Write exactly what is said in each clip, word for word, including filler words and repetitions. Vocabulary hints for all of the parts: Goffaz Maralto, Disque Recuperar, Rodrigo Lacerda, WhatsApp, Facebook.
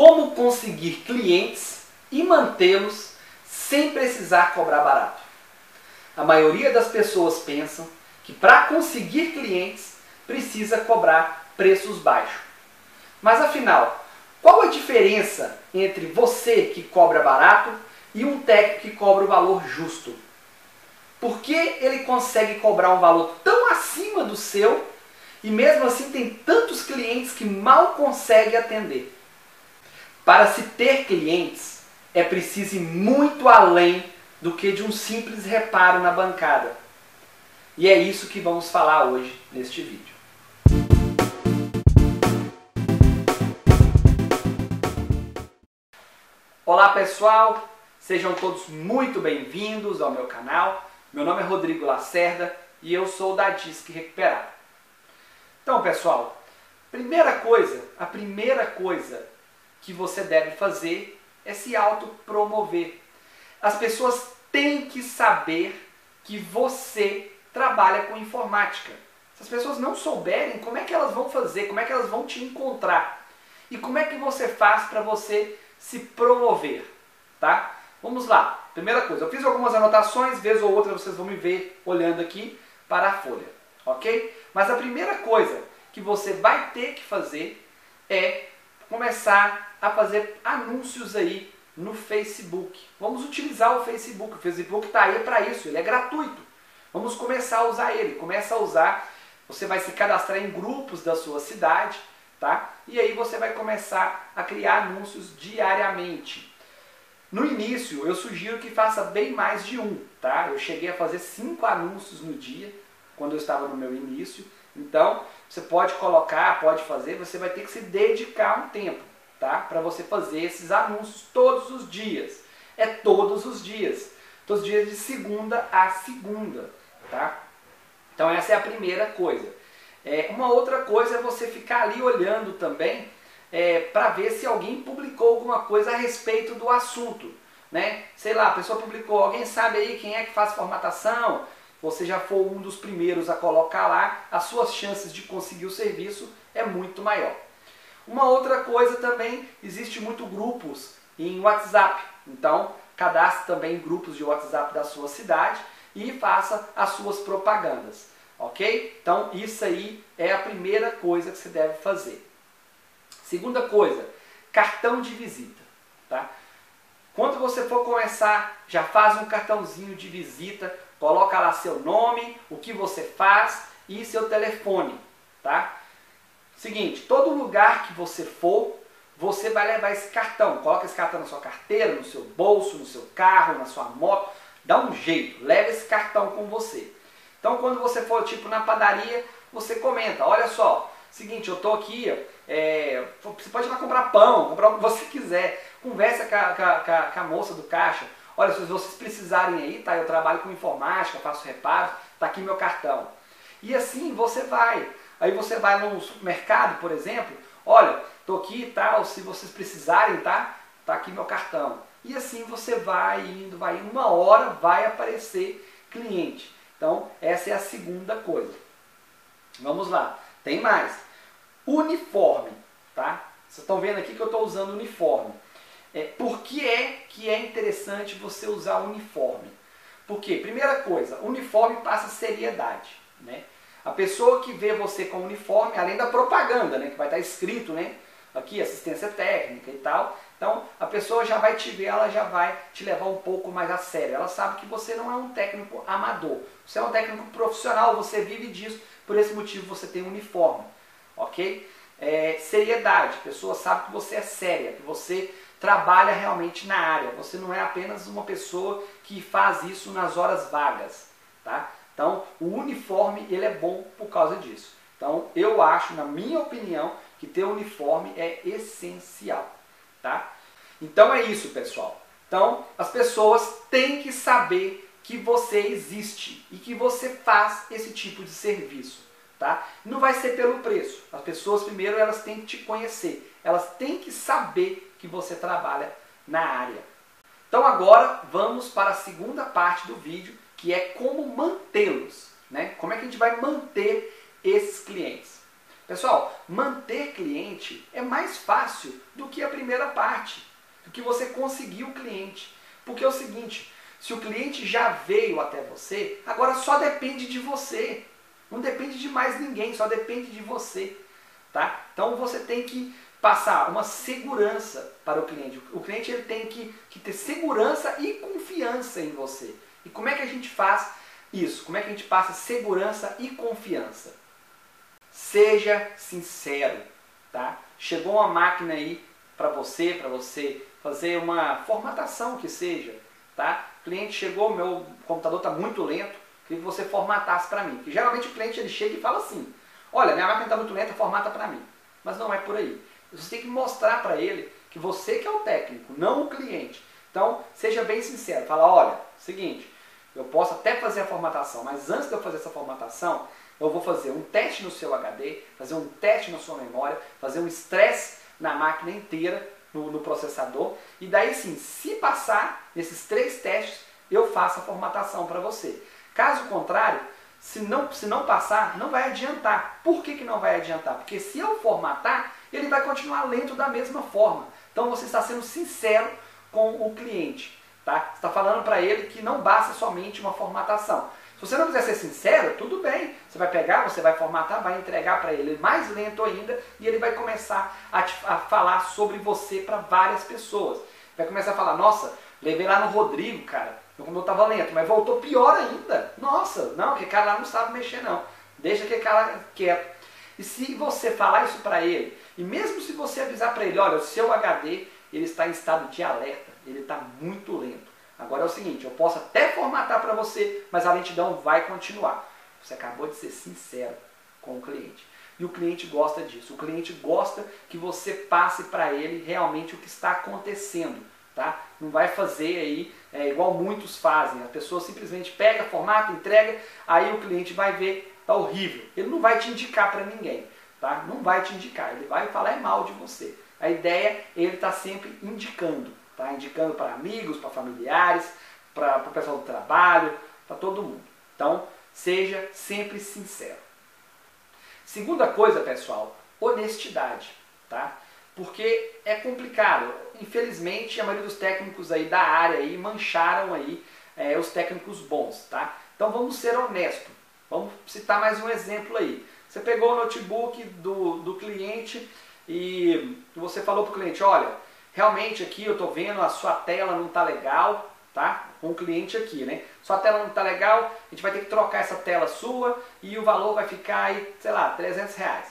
como conseguir clientes e mantê-los sem precisar cobrar barato. A maioria das pessoas pensam que para conseguir clientes precisa cobrar preços baixos. Mas afinal, qual a diferença entre você que cobra barato e um técnico que cobra o valor justo? Por que ele consegue cobrar um valor tão acima do seu e mesmo assim tem tantos clientes que mal consegue atender? Para se ter clientes, é preciso ir muito além do que de um simples reparo na bancada. E é isso que vamos falar hoje neste vídeo. Olá pessoal, sejam todos muito bem-vindos ao meu canal. Meu nome é Rodrigo Lacerda e eu sou da Disque Recuperar. Então pessoal, primeira coisa, a primeira coisa que você deve fazer é se autopromover. As pessoas têm que saber que você trabalha com informática. Se as pessoas não souberem, como é que elas vão fazer? Como é que elas vão te encontrar? E como é que você faz para você se promover? Tá? Vamos lá. Primeira coisa, eu fiz algumas anotações, vez ou outra vocês vão me ver olhando aqui para a folha. Ok? Mas a primeira coisa que você vai ter que fazer é começar a fazer anúncios aí no Facebook. Vamos utilizar o Facebook. O Facebook está aí para isso, ele é gratuito. Vamos começar a usar ele. Começa a usar, você vai se cadastrar em grupos da sua cidade, tá? E aí você vai começar a criar anúncios diariamente. No início, eu sugiro que faça bem mais de um, tá? Eu cheguei a fazer cinco anúncios no dia, quando eu estava no meu início. Então, você pode colocar, pode fazer, você vai ter que se dedicar um tempo, tá? Para você fazer esses anúncios todos os dias. É todos os dias. Todos os dias de segunda a segunda, tá? Então essa é a primeira coisa. É, uma outra coisa é você ficar ali olhando também é, para ver se alguém publicou alguma coisa a respeito do assunto, né? Sei lá, a pessoa publicou, alguém sabe aí quem é que faz formatação? Você já for um dos primeiros a colocar lá, as suas chances de conseguir o serviço é muito maior. Uma outra coisa também, existe muito grupos em WhatsApp. Então, cadastre também grupos de WhatsApp da sua cidade e faça as suas propagandas, ok? Então, isso aí é a primeira coisa que você deve fazer. Segunda coisa, cartão de visita, tá? Quando você for começar, já faz um cartãozinho de visita, coloca lá seu nome, o que você faz e seu telefone, tá? Seguinte, todo lugar que você for, você vai levar esse cartão. Coloca esse cartão na sua carteira, no seu bolso, no seu carro, na sua moto. Dá um jeito, leva esse cartão com você. Então quando você for, tipo, na padaria, você comenta, olha só, seguinte, eu tô aqui, é, você pode ir lá comprar pão, comprar o que você quiser. Conversa com a, com a, com a moça do caixa. Olha, se vocês precisarem aí, tá? Eu trabalho com informática, faço reparos, tá aqui meu cartão. E assim você vai. Aí você vai no supermercado, por exemplo, olha, tô aqui e tal, se vocês precisarem, tá? Tá aqui meu cartão. E assim você vai indo, vai indo, uma hora vai aparecer cliente. Então, essa é a segunda coisa. Vamos lá, tem mais. Uniforme, tá? Vocês estão vendo aqui que eu estou usando uniforme. É, por que é que é interessante você usar uniforme? Porque, primeira coisa, uniforme passa seriedade, né? A pessoa que vê você com uniforme, além da propaganda, né, que vai estar escrito, né, aqui, assistência técnica e tal, então a pessoa já vai te ver, ela já vai te levar um pouco mais a sério. Ela sabe que você não é um técnico amador, você é um técnico profissional, você vive disso, por esse motivo você tem uniforme, ok? É, seriedade, a pessoa sabe que você é séria, que você trabalha realmente na área, você não é apenas uma pessoa que faz isso nas horas vagas, tá? Então, o uniforme, ele é bom por causa disso. Então, eu acho, na minha opinião, que ter uniforme é essencial, tá? Então, é isso, pessoal. Então, as pessoas têm que saber que você existe e que você faz esse tipo de serviço, tá? Não vai ser pelo preço. As pessoas, primeiro, elas têm que te conhecer. Elas têm que saber que você trabalha na área. Então, agora, vamos para a segunda parte do vídeo, que é como mantê-los, né? Como é que a gente vai manter esses clientes? Pessoal, manter cliente é mais fácil do que a primeira parte, do que você conseguir o cliente. Porque é o seguinte, se o cliente já veio até você, agora só depende de você. Não depende de mais ninguém, só depende de você. Tá? Então você tem que passar uma segurança para o cliente. O cliente ele tem que, que ter segurança e confiança em você. E como é que a gente faz isso? Como é que a gente passa segurança e confiança? Seja sincero. Tá? Chegou uma máquina aí para você, para você fazer uma formatação que seja. Tá? O cliente chegou, meu computador está muito lento, queria que você formatasse para mim. Porque geralmente o cliente ele chega e fala assim, olha, minha máquina está muito lenta, formata para mim. Mas não é por aí. Você tem que mostrar para ele que você que é o técnico, não o cliente. Então, seja bem sincero. Fala, olha, seguinte, eu posso até fazer a formatação, mas antes de eu fazer essa formatação, eu vou fazer um teste no seu H D, fazer um teste na sua memória, fazer um estresse na máquina inteira, no, no processador. E daí sim, se passar nesses três testes, eu faço a formatação para você. Caso contrário, se não, se não passar, não vai adiantar. Por que que não vai adiantar? Porque se eu formatar, ele vai continuar lento da mesma forma. Então você está sendo sincero com o cliente. Tá? Você está falando para ele que não basta somente uma formatação. Se você não quiser ser sincero, tudo bem. Você vai pegar, você vai formatar, vai entregar para ele mais lento ainda e ele vai começar a, te, a falar sobre você para várias pessoas. Vai começar a falar, nossa, levei lá no Rodrigo, cara. Meu computador estava lento, mas voltou pior ainda. Nossa, não, aquele cara lá não sabe mexer não. Deixa aquele cara quieto. E se você falar isso para ele, e mesmo se você avisar para ele, olha, o seu H D ele está em estado de alerta, ele está muito lento. Agora é o seguinte, eu posso até formatar para você, mas a lentidão vai continuar. Você acabou de ser sincero com o cliente. E o cliente gosta disso. O cliente gosta que você passe para ele realmente o que está acontecendo. Tá? Não vai fazer aí é, igual muitos fazem. A pessoa simplesmente pega, formata, entrega, aí o cliente vai ver, tá horrível. Ele não vai te indicar para ninguém. Tá? Não vai te indicar, ele vai falar mal de você. A ideia é ele estar sempre indicando. Tá? Indicando para amigos, para familiares, para o pessoal do trabalho, para todo mundo. Então, seja sempre sincero. Segunda coisa, pessoal, honestidade. Tá? Porque é complicado. Infelizmente, a maioria dos técnicos aí da área aí mancharam aí, é, os técnicos bons. Tá? Então, vamos ser honestos. Vamos citar mais um exemplo aí. Você pegou o notebook do, do cliente e você falou para o cliente, olha, realmente aqui eu estou vendo, a sua tela não está legal, tá? Com o cliente aqui, né? Sua tela não está legal, a gente vai ter que trocar essa tela sua e o valor vai ficar aí, sei lá, trezentos reais.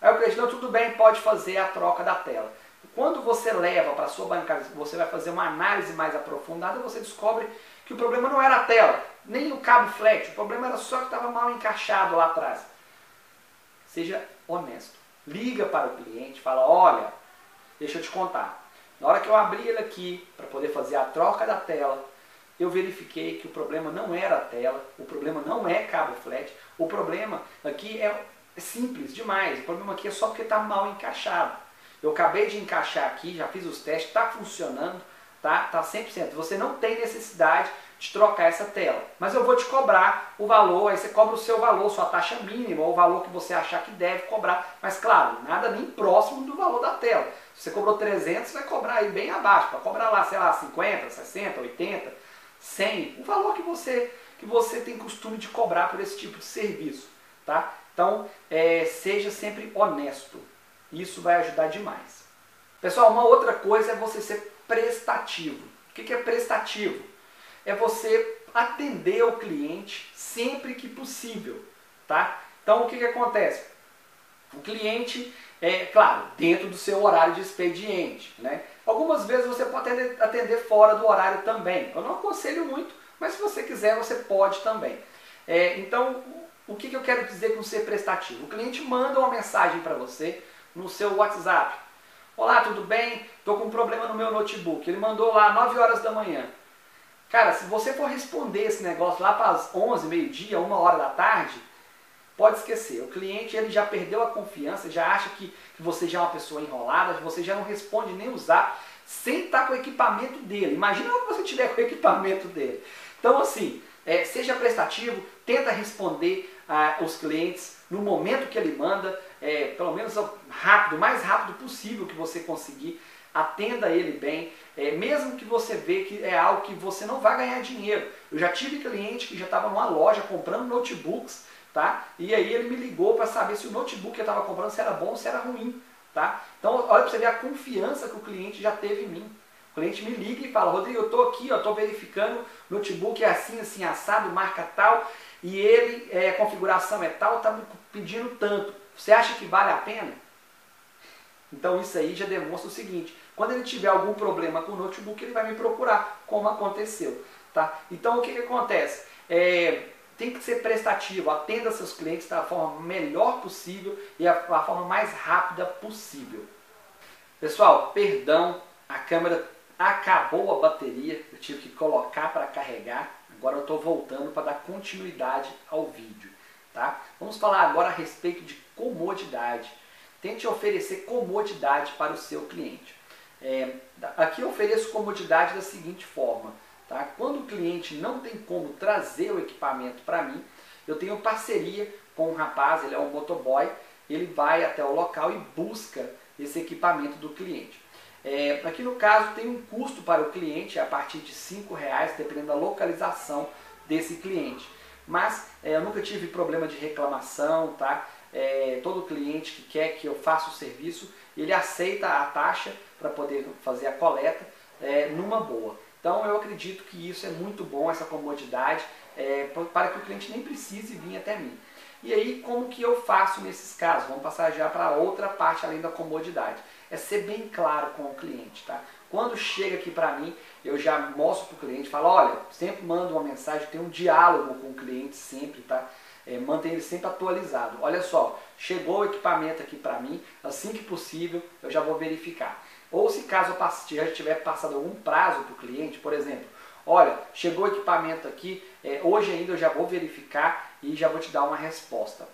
Aí o cliente, não, tudo bem, pode fazer a troca da tela. Quando você leva para a sua bancada, você vai fazer uma análise mais aprofundada, você descobre que o problema não era a tela, nem o cabo flat, o problema era só que estava mal encaixado lá atrás. Seja honesto. Liga para o cliente, fala, olha, deixa eu te contar. Na hora que eu abri ele aqui para poder fazer a troca da tela, eu verifiquei que o problema não era a tela, o problema não é cabo flat, o problema aqui é simples demais, o problema aqui é só porque está mal encaixado. Eu acabei de encaixar aqui, já fiz os testes, está funcionando, tá, tá cem por cento. Você não tem necessidade de trocar essa tela, mas eu vou te cobrar o valor, aí você cobra o seu valor, sua taxa mínima, ou o valor que você achar que deve cobrar, mas claro, nada nem próximo do valor da tela. Se você cobrou trezentos, você vai cobrar aí bem abaixo, para cobrar lá, sei lá, cinquenta, sessenta, oitenta, cem, o valor que você, que você tem costume de cobrar por esse tipo de serviço, tá? Então, é, seja sempre honesto, isso vai ajudar demais. Pessoal, uma outra coisa é você ser prestativo. O que é prestativo? É você atender o cliente sempre que possível, tá? Então, o que que acontece? O cliente, é claro, dentro do seu horário de expediente, né? Algumas vezes você pode atender fora do horário também. Eu não aconselho muito, mas se você quiser, você pode também. É, então, o que que eu quero dizer com ser prestativo? O cliente manda uma mensagem para você no seu WhatsApp. Olá, tudo bem? Estou com um problema no meu notebook. Ele mandou lá nove horas da manhã. Cara, se você for responder esse negócio lá para as onze, meio-dia, uma hora da tarde, pode esquecer. O cliente ele já perdeu a confiança, já acha que, que você já é uma pessoa enrolada, que você já não responde nem usar sem estar com o equipamento dele. Imagina quando você tiver com o equipamento dele. Então, assim, é, seja prestativo, tenta responder ah, os clientes no momento que ele manda. é, pelo menos rápido, o mais rápido possível que você conseguir, atenda ele bem, é, mesmo que você vê que é algo que você não vai ganhar dinheiro. Eu já tive cliente que já estava numa loja comprando notebooks, tá? E aí ele me ligou para saber se o notebook que eu estava comprando se era bom ou se era ruim, tá? Então olha para você ver a confiança que o cliente já teve em mim. O cliente me liga e fala: Rodrigo, eu estou aqui, estou verificando, notebook é assim, assim, assado, marca tal, e ele, é, a configuração é tal, está me pedindo tanto. Você acha que vale a pena? Então isso aí já demonstra o seguinte: quando ele tiver algum problema com o notebook, ele vai me procurar, como aconteceu, tá? Então o que que acontece? É, tem que ser prestativo, atenda seus clientes da forma melhor possível e a, a forma mais rápida possível. Pessoal, perdão, a câmera acabou a bateria, eu tive que colocar para carregar, agora eu estou voltando para dar continuidade ao vídeo, tá? Vamos falar agora a respeito de comodidade. Tente oferecer comodidade para o seu cliente. É, aqui eu ofereço comodidade da seguinte forma, tá? Quando o cliente não tem como trazer o equipamento para mim, eu tenho parceria com um rapaz, ele é um motoboy, ele vai até o local e busca esse equipamento do cliente. É, aqui no caso tem um custo para o cliente, a partir de cinco reais, dependendo da localização desse cliente. Mas é, eu nunca tive problema de reclamação, tá? É, todo cliente que quer que eu faça o serviço, ele aceita a taxa para poder fazer a coleta é, numa boa. Então eu acredito que isso é muito bom, essa comodidade, é, para que o cliente nem precise vir até mim. E aí, como que eu faço nesses casos? Vamos passar já para outra parte além da comodidade. É ser bem claro com o cliente, tá? Quando chega aqui para mim, eu já mostro para o cliente, falo: olha, sempre mando uma mensagem, tem um diálogo com o cliente sempre, tá? É, mantenha ele sempre atualizado. Olha só, chegou o equipamento aqui para mim, assim que possível eu já vou verificar. Ou se caso eu já tiver passado algum prazo para o cliente, por exemplo, olha, chegou o equipamento aqui, é, hoje ainda eu já vou verificar e já vou te dar uma resposta.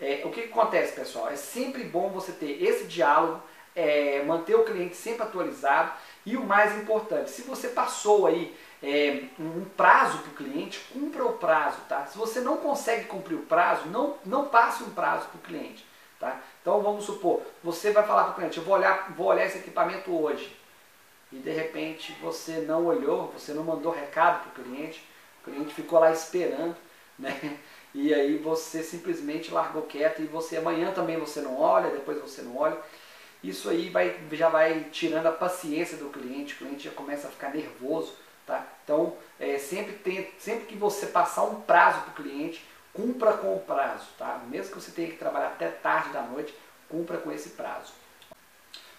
É, o que que acontece, pessoal? É sempre bom você ter esse diálogo, é, manter o cliente sempre atualizado e o mais importante, se você passou aí É, um prazo para o cliente, cumpra o prazo, tá? Se você não consegue cumprir o prazo, não, não passe um prazo para o cliente, tá? Então vamos supor, você vai falar para o cliente: eu vou olhar, vou olhar esse equipamento hoje, e de repente você não olhou, você não mandou recado para o cliente, o cliente ficou lá esperando, né? E aí você simplesmente largou quieto, e você amanhã também você não olha, depois você não olha. Isso aí vai, já vai tirando a paciência do cliente, o cliente já começa a ficar nervoso, tá? Então, é, sempre, tem, sempre que você passar um prazo para o cliente, cumpra com o prazo, tá? Mesmo que você tenha que trabalhar até tarde da noite, cumpra com esse prazo.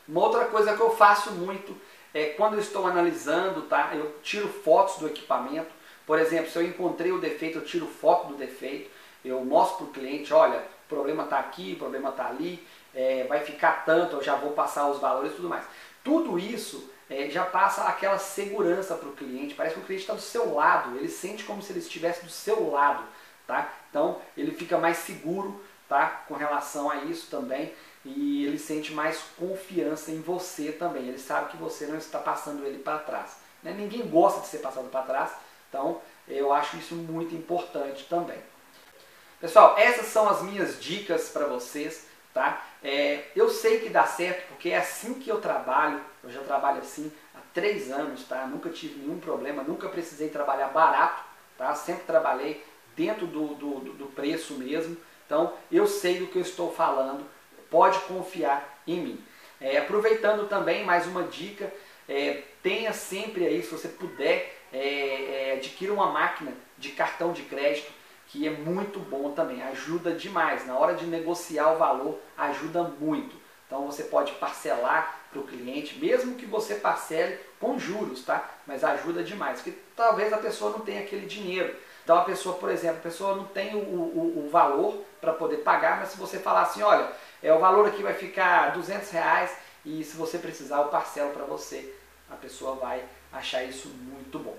Uma outra coisa que eu faço muito é quando eu estou analisando, tá? Eu tiro fotos do equipamento. Por exemplo, se eu encontrei o defeito, eu tiro foto do defeito, eu mostro para o cliente: olha, o problema está aqui, o problema está ali, é, vai ficar tanto, eu já vou passar os valores e tudo mais. Tudo isso É, já passa aquela segurança para o cliente, parece que o cliente está do seu lado, ele sente como se ele estivesse do seu lado, tá? Então ele fica mais seguro, tá? Com relação a isso também, e ele sente mais confiança em você também, ele sabe que você não está passando ele para trás, né? Ninguém gosta de ser passado para trás, então eu acho isso muito importante também. Pessoal, essas são as minhas dicas para vocês, tá? É, eu sei que dá certo porque é assim que eu trabalho, eu já trabalho assim há três anos, tá? Nunca tive nenhum problema, nunca precisei trabalhar barato, tá? Sempre trabalhei dentro do, do, do preço mesmo, então eu sei do que eu estou falando, pode confiar em mim. É, aproveitando também mais uma dica, é, tenha sempre aí, se você puder, é, é, adquira uma máquina de cartão de crédito, que é muito bom também, ajuda demais. Na hora de negociar o valor, ajuda muito. Então você pode parcelar para o cliente, mesmo que você parcele com juros, tá? Mas ajuda demais, porque talvez a pessoa não tenha aquele dinheiro. Então a pessoa, por exemplo, a pessoa não tem o, o, o valor para poder pagar, mas se você falar assim: olha, é, o valor aqui vai ficar duzentos reais e se você precisar eu parcelo para você, a pessoa vai achar isso muito bom,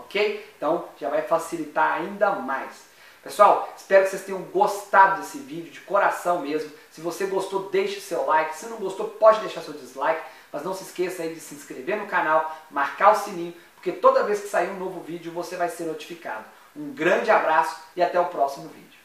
ok? Então já vai facilitar ainda mais. Pessoal, espero que vocês tenham gostado desse vídeo, de coração mesmo. Se você gostou, deixe seu like. Se não gostou, pode deixar seu dislike. Mas não se esqueça aí de se inscrever no canal, marcar o sininho, porque toda vez que sair um novo vídeo, você vai ser notificado. Um grande abraço e até o próximo vídeo.